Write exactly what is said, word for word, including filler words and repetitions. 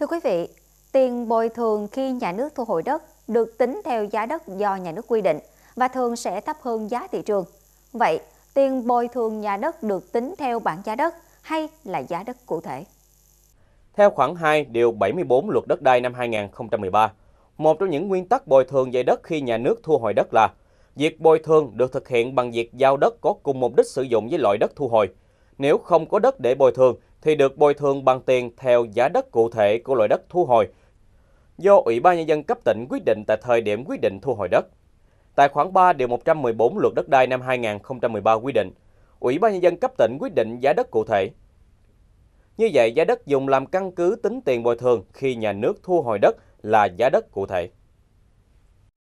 Thưa quý vị, tiền bồi thường khi nhà nước thu hồi đất được tính theo giá đất do nhà nước quy định và thường sẽ thấp hơn giá thị trường. Vậy, tiền bồi thường nhà đất được tính theo bảng giá đất hay là giá đất cụ thể? Theo khoản hai điều bảy mươi bốn Luật Đất đai năm hai nghìn không trăm mười ba, một trong những nguyên tắc bồi thường về đất khi nhà nước thu hồi đất là việc bồi thường được thực hiện bằng việc giao đất có cùng mục đích sử dụng với loại đất thu hồi. Nếu không có đất để bồi thường thì được bồi thường bằng tiền theo giá đất cụ thể của loại đất thu hồi do Ủy ban Nhân dân cấp tỉnh quyết định tại thời điểm quyết định thu hồi đất. Tại khoản ba điều một trăm mười bốn Luật Đất đai năm hai nghìn không trăm mười ba quy định, Ủy ban Nhân dân cấp tỉnh quyết định giá đất cụ thể. Như vậy, giá đất dùng làm căn cứ tính tiền bồi thường khi nhà nước thu hồi đất là giá đất cụ thể.